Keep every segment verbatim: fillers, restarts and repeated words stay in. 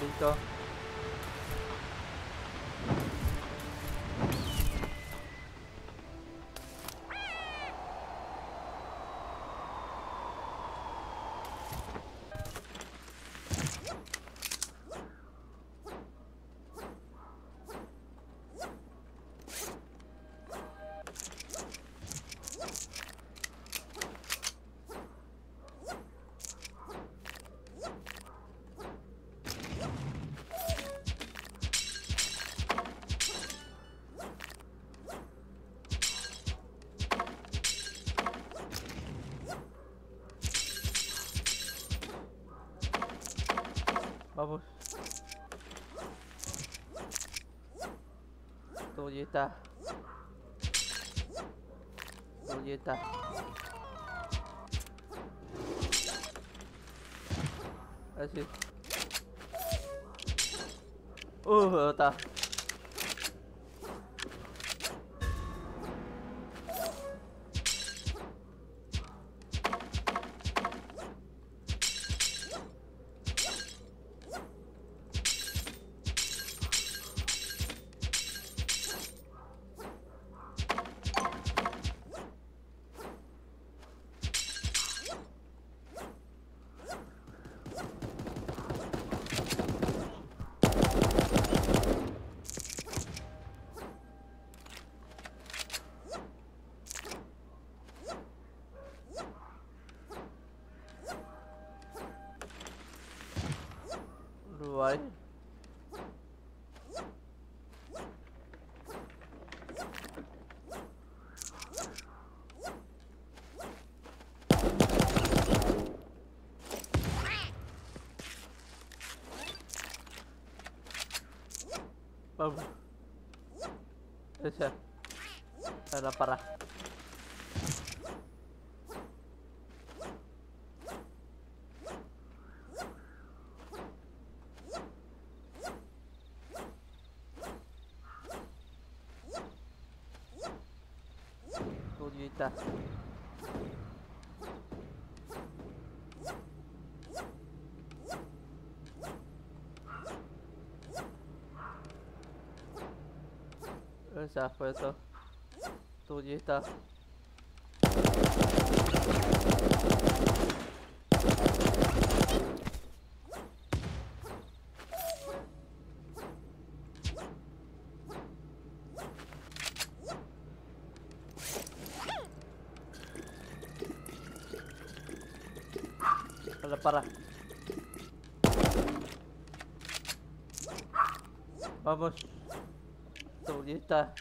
Listo. Vamos. Toyota. Toyota. Así. Uh, tá. What? Vamos. Esa. Para para. Tá. Essa foi só. tu ya está. Para, para. Vamos. Tu ya está.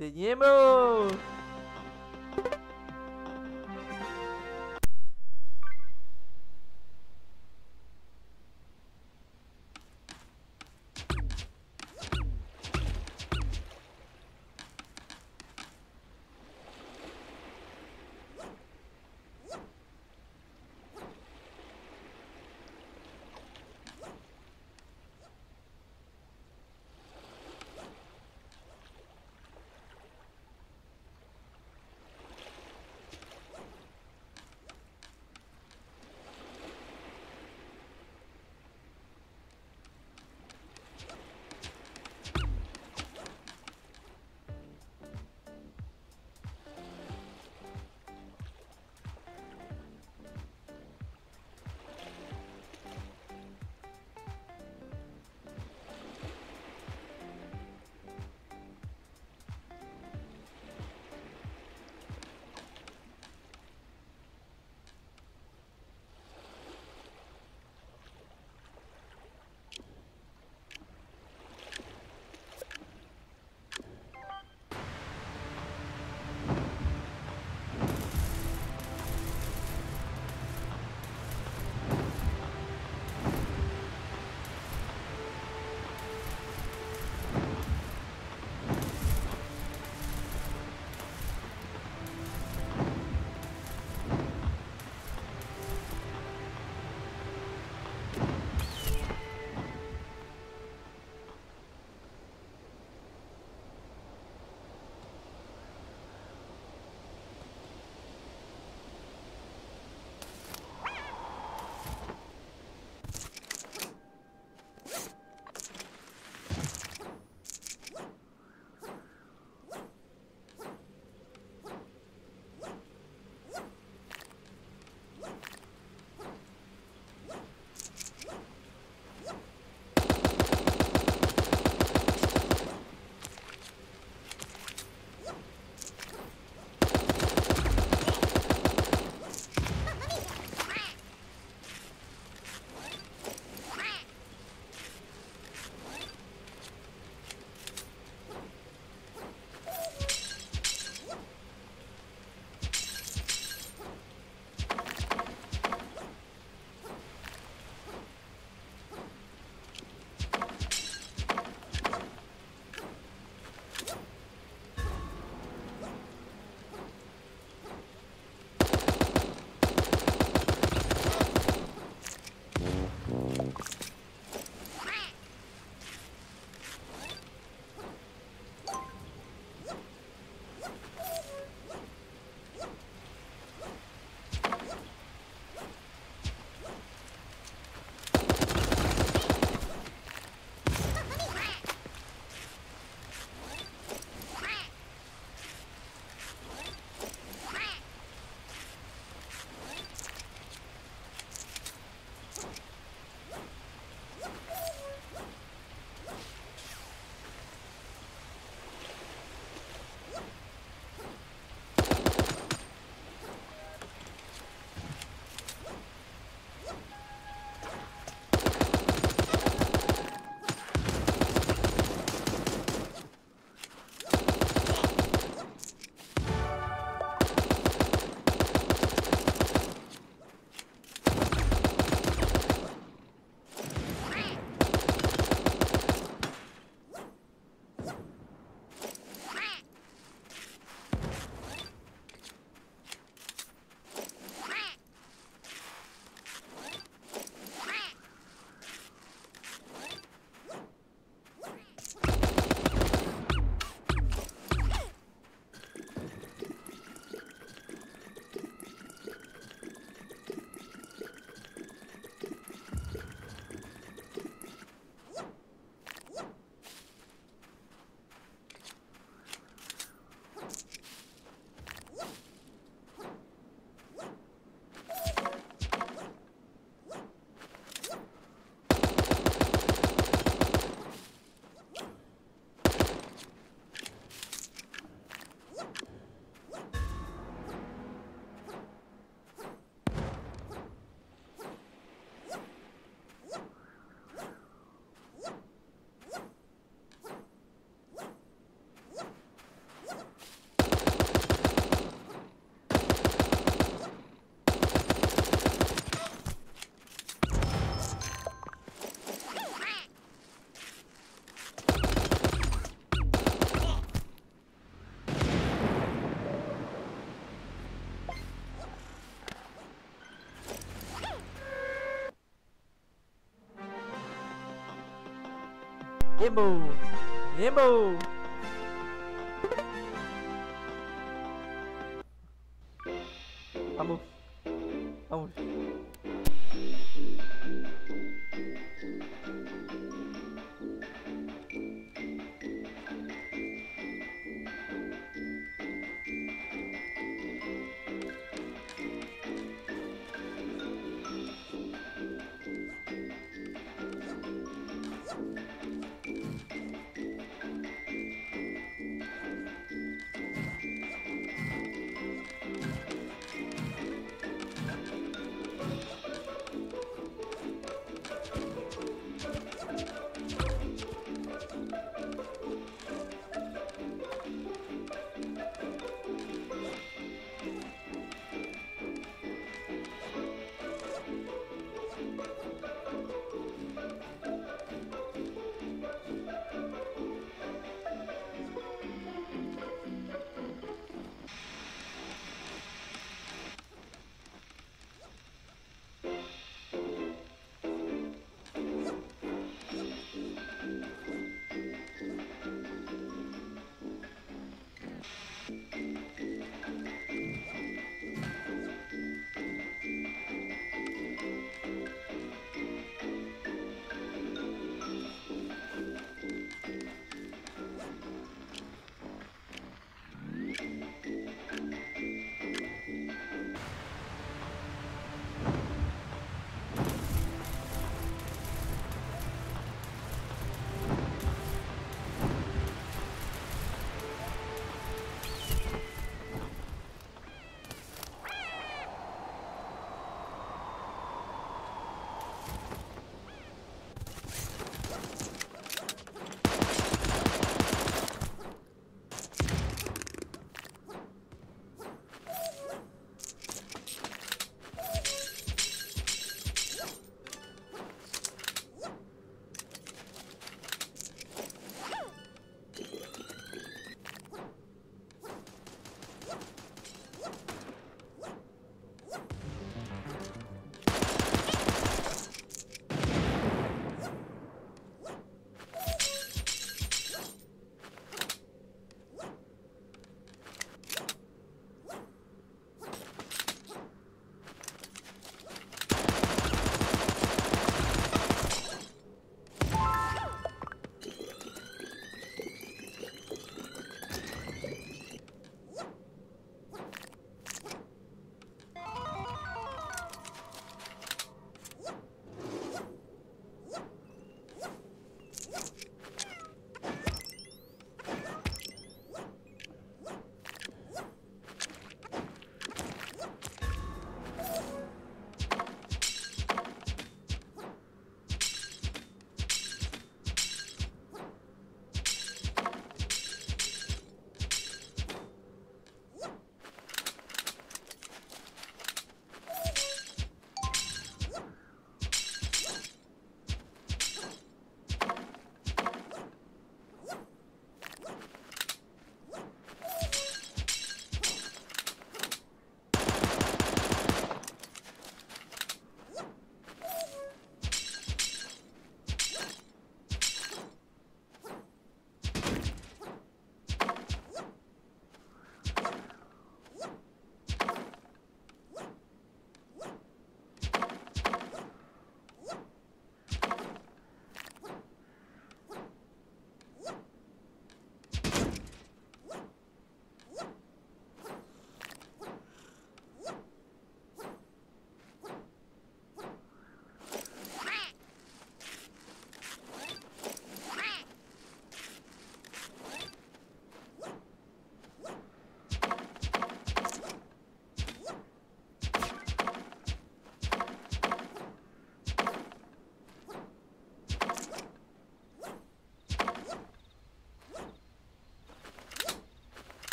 ¡Teníamos! Yimbo! Yimbo! Vamos. Vamos.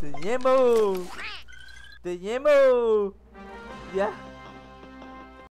Tenemos. Tenemos. Ya.